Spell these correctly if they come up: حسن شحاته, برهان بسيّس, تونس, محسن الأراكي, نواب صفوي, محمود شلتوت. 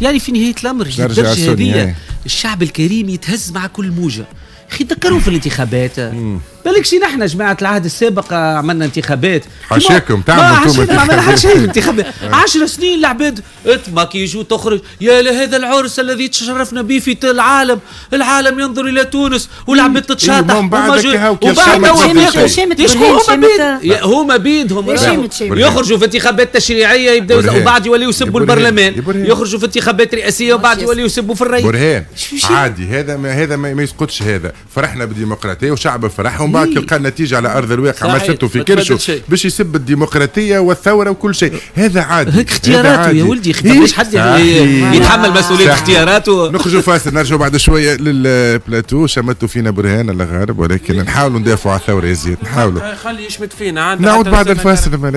يعني في نهاية الأمر الدرجة هذه الشعب الكريم يتهز مع كل موجة. أخي تذكروا في الانتخابات بالك شي نحن جماعة العهد السابق عملنا انتخابات حاشاكم تعملوا انتخابات 10 سنين العباد تماكيج وتخرج يا لهذا العرس الذي تشرفنا به في العالم، العالم ينظر إلى تونس والعباد تتشاطح وبعد هما بيدهم يخرجوا في انتخابات تشريعية يبداو وبعد يوليوا يسبوا البرلمان، يخرجوا في انتخابات رئاسية وبعد يوليوا يسبوا في الرئيس. برهان عادي هذا ما يسقطش، هذا فرحنا بالديمقراطية وشعب فرحهم بعد تلقى النتيجة على أرض الواقع ما شفتوا في كرشو باش يسب الديمقراطية والثورة وكل شيء، هذا عادي هيك اختياراته يا ولدي. مش حد يتحمل مسؤولية اختياراته. نخرجوا فاصل نرجعوا بعد شوية للبلاتو. شمتوا فينا برهان الله غالب، ولكن نحاولوا ندافعوا على الثورة يا زيد، نحاولوا خلي يشمت فينا. نعود بعد الفاصل.